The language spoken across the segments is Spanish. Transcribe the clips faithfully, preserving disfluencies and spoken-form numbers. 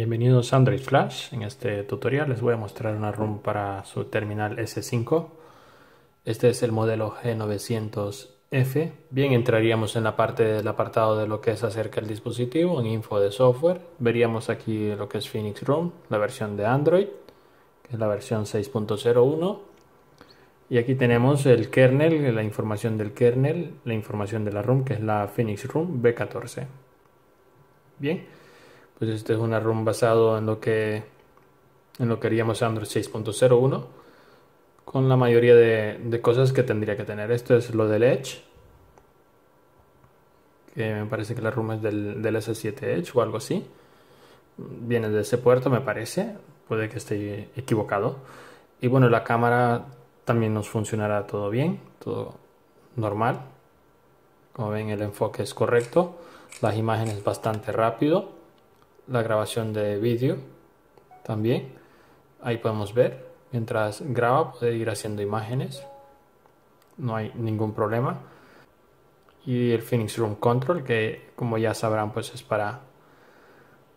Bienvenidos a Android Flash. En este tutorial les voy a mostrar una ROM para su terminal S cinco. Este es el modelo G novecientos F. Bien, entraríamos en la parte del apartado de lo que es acerca del dispositivo, en info de software. Veríamos aquí lo que es Phoenix Room, la versión de Android, que es la versión seis punto cero uno. Y aquí tenemos el kernel, la información del kernel, la información de la ROM, que es la Phoenix Room B catorce. Bien. Pues este es una ROM basado en lo que en lo que haríamos Android seis punto cero uno, con la mayoría de, de cosas que tendría que tener. Esto es lo del Edge, que me parece que la ROM es del, del S siete Edge o algo así. Viene de ese puerto, me parece, puede que esté equivocado. Y bueno, la cámara también nos funcionará todo bien, todo normal. Como ven, el enfoque es correcto, las imágenes bastante rápido. La grabación de vídeo también, ahí podemos ver, mientras graba puede ir haciendo imágenes, no hay ningún problema. Y el Phoenix Room Control, que como ya sabrán, pues es para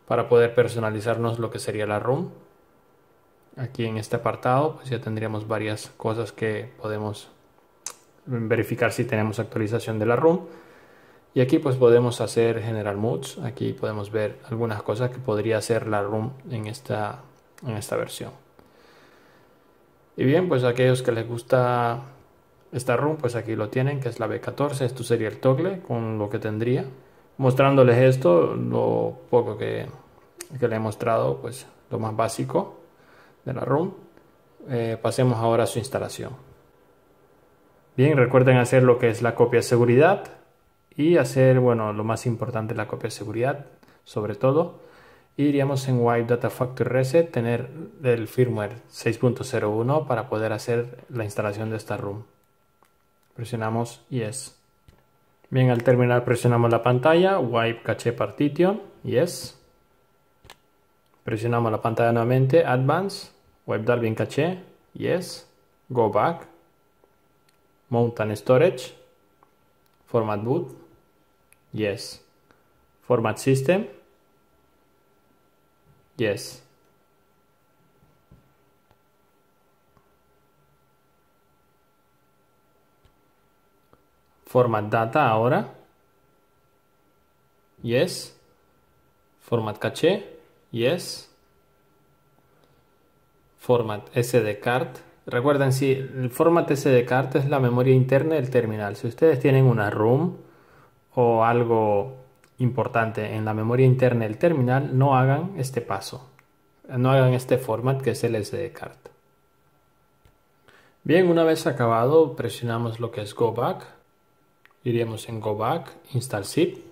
para poder personalizarnos lo que sería la ROM. Aquí en este apartado pues ya tendríamos varias cosas que podemos verificar si tenemos actualización de la ROM. Y aquí pues podemos hacer general moods. Aquí podemos ver algunas cosas que podría hacer la ROM en esta, en esta versión. Y bien, pues aquellos que les gusta esta ROM, pues aquí lo tienen, que es la B catorce. Esto sería el toggle con lo que tendría. Mostrándoles esto, lo poco que, que le he mostrado, pues lo más básico de la ROM. Eh, pasemos ahora a su instalación. Bien, recuerden hacer lo que es la copia de seguridad. Y hacer, bueno, lo más importante, la copia de seguridad, sobre todo. Iríamos en Wipe Data Factory Reset, tener el firmware seis punto cero uno para poder hacer la instalación de esta ROM. Presionamos Yes. Bien, al terminar presionamos la pantalla, Wipe Cache Partition, Yes. Presionamos la pantalla nuevamente, Advance, Wipe Dalvin Cache, Yes. Go Back, Mount and Storage, Format Boot, Yes. Format System, Yes. Format Data ahora, Yes. Format Caché, Yes. Format S D Card. Recuerden, si el format S D card es la memoria interna del terminal. Si ustedes tienen una ROM o algo importante en la memoria interna del terminal, no hagan este paso, no hagan este format que es el S D card. Bien, una vez acabado, presionamos lo que es Go Back. Iríamos en Go Back, Install Zip,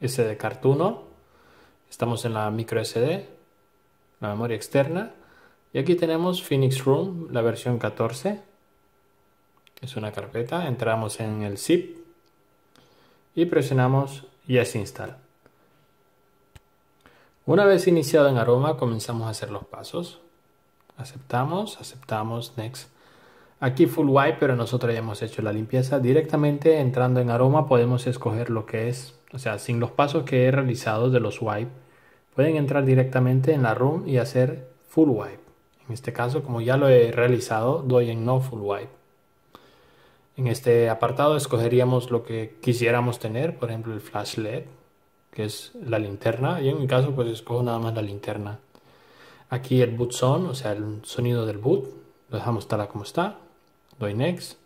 S D card uno. Estamos en la micro S D, la memoria externa. Y aquí tenemos Phoenix Room, la versión catorce. Es una carpeta. Entramos en el zip y presionamos Yes Install. Una vez iniciado en Aroma, comenzamos a hacer los pasos. Aceptamos, aceptamos, Next. Aquí full wipe, pero nosotros ya hemos hecho la limpieza. Directamente entrando en Aroma podemos escoger lo que es, o sea, sin los pasos que he realizado de los wipe. Pueden entrar directamente en la ROM y hacer full wipe. En este caso, como ya lo he realizado, doy en No Full Wipe. En este apartado escogeríamos lo que quisiéramos tener, por ejemplo el flash L E D, que es la linterna, y en mi caso pues escojo nada más la linterna. Aquí el boot sound, o sea el sonido del boot, lo dejamos tal como está, doy Next.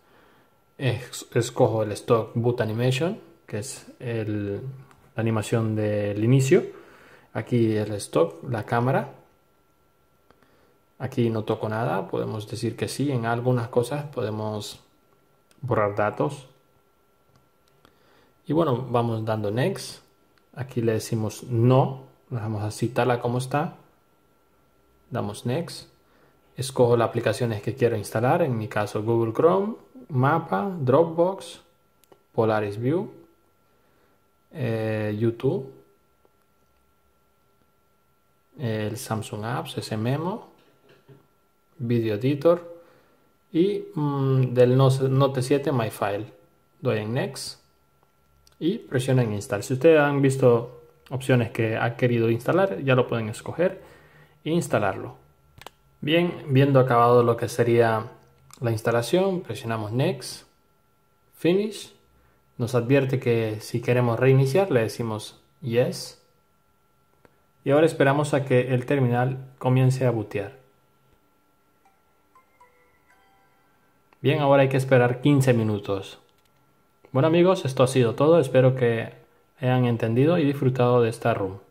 Escojo el stock boot animation, que es el, la animación del inicio. Aquí el stock, la cámara. Aquí no toco nada, podemos decir que sí, en algunas cosas podemos borrar datos. Y bueno, vamos dando Next. Aquí le decimos No, lo dejamos así tal como está. Damos Next. Escojo las aplicaciones que quiero instalar, en mi caso Google Chrome, Mapa, Dropbox, Polaris View, eh, YouTube, el Samsung Apps, S-Memo, Video Editor y mmm, del Note siete My File. Doy en Next y presiono en Install. Si ustedes han visto opciones que ha querido instalar, ya lo pueden escoger e instalarlo. Bien, viendo acabado lo que sería la instalación, presionamos Next, Finish. Nos advierte que si queremos reiniciar le decimos Yes. Y ahora esperamos a que el terminal comience a bootear. Bien, ahora hay que esperar quince minutos. Bueno amigos, esto ha sido todo. Espero que hayan entendido y disfrutado de esta room.